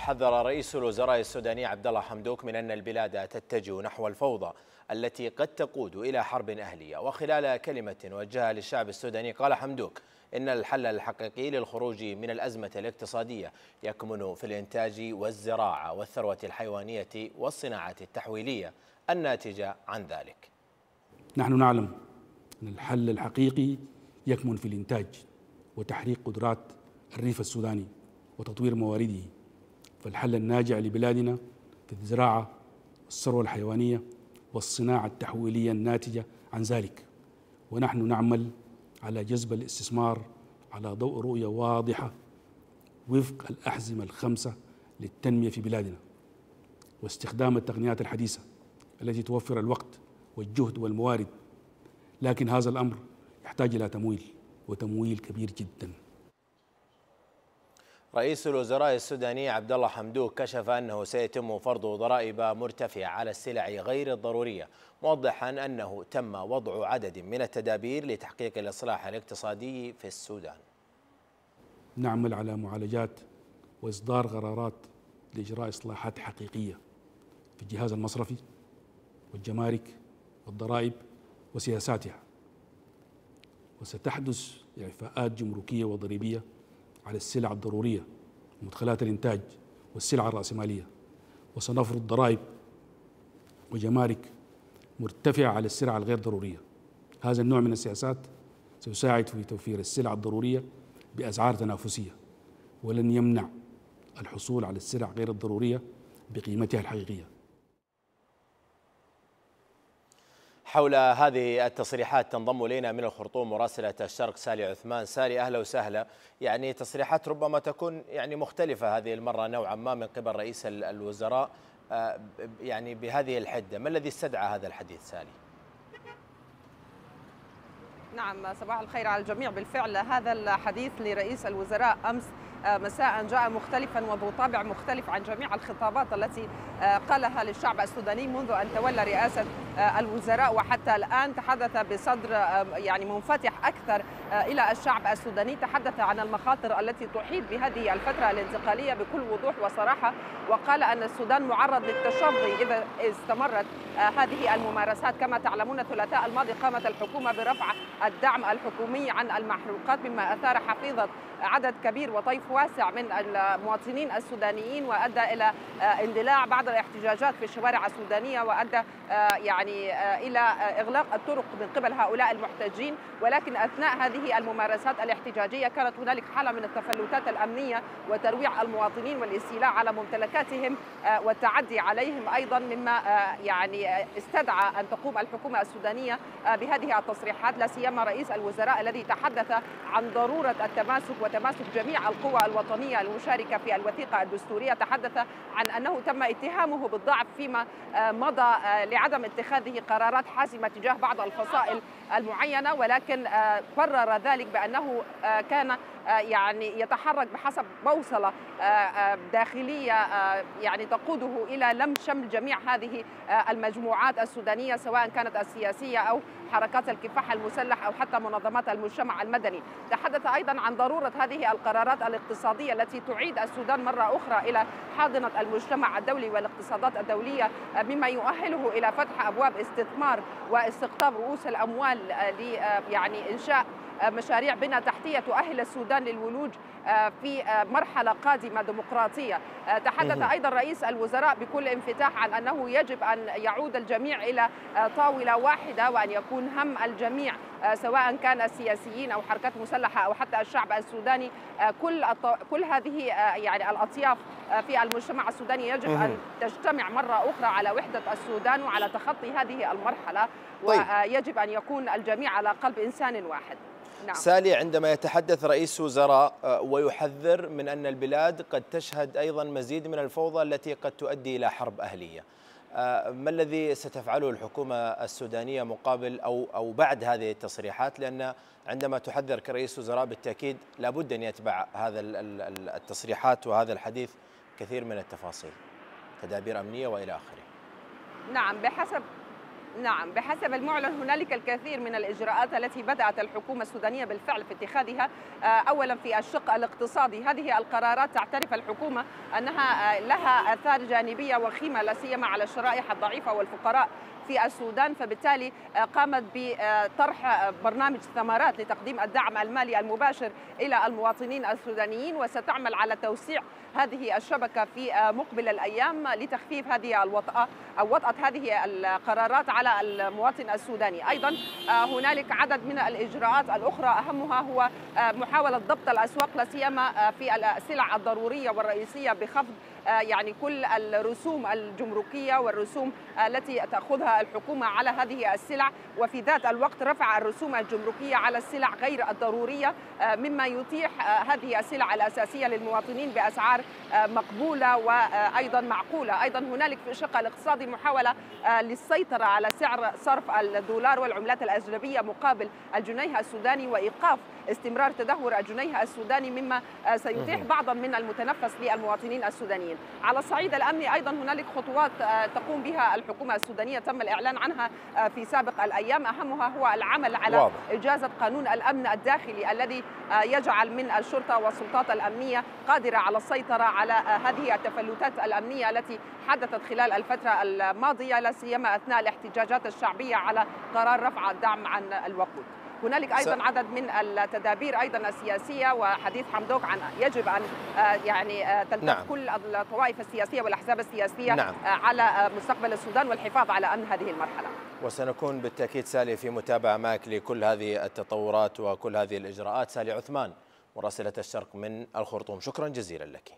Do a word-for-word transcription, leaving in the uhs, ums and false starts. حذر رئيس الوزراء السوداني عبد الله حمدوك من أن البلاد تتجه نحو الفوضى التي قد تقود إلى حرب أهلية. وخلال كلمة وجهها للشعب السوداني قال حمدوك إن الحل الحقيقي للخروج من الأزمة الاقتصادية يكمن في الإنتاج والزراعة والثروة الحيوانية والصناعة التحويلية الناتجة عن ذلك. نحن نعلم أن الحل الحقيقي يكمن في الإنتاج وتحريق قدرات الريف السوداني وتطوير موارده، فالحل الناجع لبلادنا في الزراعة والثروة الحيوانية والصناعة التحويلية الناتجة عن ذلك، ونحن نعمل على جذب الاستثمار على ضوء رؤية واضحة وفق الأحزمة الخمسة للتنمية في بلادنا، واستخدام التقنيات الحديثة التي توفر الوقت والجهد والموارد، لكن هذا الأمر يحتاج إلى تمويل وتمويل كبير جداً. رئيس الوزراء السوداني عبد الله حمدوك كشف أنه سيتم فرض ضرائب مرتفعة على السلع غير الضرورية، موضحا أنه تم وضع عدد من التدابير لتحقيق الإصلاح الاقتصادي في السودان. نعمل على معالجات وإصدار قرارات لإجراء إصلاحات حقيقية في الجهاز المصرفي والجمارك والضرائب وسياساتها، وستحدث إعفاءات جمركية وضريبية على السلع الضرورية ومدخلات الإنتاج والسلع الرأسمالية، وسنفرض ضرائب وجمارك مرتفعة على السلع الغير ضرورية. هذا النوع من السياسات سيساعد في توفير السلع الضرورية بأسعار تنافسية، ولن يمنع الحصول على السلع غير الضرورية بقيمتها الحقيقية. حول هذه التصريحات تنضم إلينا من الخرطوم مراسلة الشرق سالي عثمان. سالي أهلا وسهلا. يعني تصريحات ربما تكون يعني مختلفة هذه المرة نوعا ما من قبل رئيس الوزراء يعني بهذه الحدة، ما الذي استدعى هذا الحديث سالي؟ نعم، صباح الخير على الجميع. بالفعل هذا الحديث لرئيس الوزراء أمس مساء جاء مختلفا وذو طابع مختلف عن جميع الخطابات التي قالها للشعب السوداني منذ أن تولى رئاسة الوزراء وحتى الآن. تحدث بصدر يعني منفتح أكثر إلى الشعب السوداني، تحدث عن المخاطر التي تحيط بهذه الفترة الانتقالية بكل وضوح وصراحة، وقال أن السودان معرض للتشظي إذا استمرت هذه الممارسات. كما تعلمون الثلاثاء الماضي قامت الحكومة برفع الدعم الحكومي عن المحروقات مما أثار حفيظة عدد كبير وطيف واسع من المواطنين السودانيين، وأدى إلى اندلاع بعض الاحتجاجات في الشوارع السودانية، وأدى يعني إلى إغلاق الطرق من قبل هؤلاء المحتجين. ولكن أثناء هذه الممارسات الاحتجاجية كانت هنالك حالة من التفلتات الأمنية وترويع المواطنين والاستيلاء على ممتلكاتهم والتعدي عليهم أيضا، مما يعني استدعى أن تقوم الحكومة السودانية بهذه التصريحات، لا سيما رئيس الوزراء الذي تحدث عن ضرورة التماسك وتماسك جميع القوى الوطنية المشاركة في الوثيقة الدستورية. تحدث عن أنه تم اتهامه بالضعف فيما مضى لعدم اتخاذه قرارات حاسمة تجاه بعض الفصائل المعينة، ولكن برر ذلك بأنه كان يعني يتحرك بحسب بوصلة داخلية يعني تقوده إلى لم شمل جميع هذه المجموعات السودانية، سواء كانت السياسية أو حركات الكفاح المسلح أو حتى منظمات المجتمع المدني. تحدث أيضا عن ضرورة هذه القرارات الاقتصادية التي تعيد السودان مرة أخرى إلى حاضنة المجتمع الدولي والاقتصادات الدولية، مما يؤهله إلى فتح أبواب استثمار واستقطاب رؤوس الأموال ل يعني إنشاء مشاريع بنى تحتية تؤهل السودان للولوج في مرحلة قادمة ديمقراطية. تحدث أيضا رئيس الوزراء بكل انفتاح عن أنه يجب أن يعود الجميع إلى طاولة واحدة، وأن يكون هم الجميع سواء كان السياسيين أو حركات مسلحة أو حتى الشعب السوداني، كل كل هذه يعني الأطياف في المجتمع السوداني يجب أن تجتمع مرة أخرى على وحدة السودان وعلى تخطي هذه المرحلة. طيب. ويجب أن يكون الجميع على قلب إنسان واحد. نعم. سالي، عندما يتحدث رئيس وزراء ويحذر من أن البلاد قد تشهد أيضا مزيد من الفوضى التي قد تؤدي إلى حرب أهلية، ما الذي ستفعله الحكومة السودانية مقابل أو أو بعد هذه التصريحات؟ لأن عندما تحذر كرئيس وزراء بالتأكيد لابد أن يتبع هذا التصريحات وهذا الحديث كثير من التفاصيل، تدابير أمنية وإلى آخره. نعم، بحسب نعم، بحسب المعلن هنالك الكثير من الإجراءات التي بدأت الحكومة السودانية بالفعل في اتخاذها. أولا في الشق الاقتصادي، هذه القرارات تعترف الحكومة أنها لها آثار جانبية وخيمة لا سيما على الشرائح الضعيفة والفقراء في السودان، فبالتالي قامت بطرح برنامج ثمرات لتقديم الدعم المالي المباشر إلى المواطنين السودانيين، وستعمل على توسيع هذه الشبكة في مقبل الأيام لتخفيف هذه الوطأة أو وطأة هذه القرارات على المواطن السوداني. أيضا هنالك عدد من الإجراءات الأخرى أهمها هو محاولة ضبط الأسواق لا سيما في السلع الضرورية والرئيسية بخفض يعني كل الرسوم الجمركية والرسوم التي تأخذها الحكومة على هذه السلع، وفي ذات الوقت رفع الرسوم الجمركية على السلع غير الضرورية مما يتيح هذه السلع الأساسية للمواطنين بأسعار مقبولة وأيضا معقولة. أيضا هنالك في الشق الاقتصادي محاولة للسيطرة على سعر صرف الدولار والعملات الأجنبية مقابل الجنيه السوداني وإيقاف استمرار تدهور الجنيه السوداني مما سيتيح بعضا من المتنفس للمواطنين السودانيين. على الصعيد الأمني أيضا هنالك خطوات تقوم بها الحكومة السودانية تم الإعلان عنها في سابق الأيام، أهمها هو العمل على واضح. إجازة قانون الأمن الداخلي الذي يجعل من الشرطة والسلطات الأمنية قادرة على السيطرة على هذه التفلتات الأمنية التي حدثت خلال الفترة الماضية لا سيما أثناء الاحتجاجات الشعبية على قرار رفع الدعم عن الوقود. هنالك أيضا عدد من التدابير أيضا السياسية، وحديث حمدوك عن يجب أن يعني تلتف نعم. كل الطوائف السياسية والأحزاب السياسية نعم. على مستقبل السودان والحفاظ على أمن هذه المرحلة. وسنكون بالتأكيد سالي في متابعة معك لكل هذه التطورات وكل هذه الإجراءات. سالي عثمان، مراسلة الشرق من الخرطوم، شكرا جزيلا لك.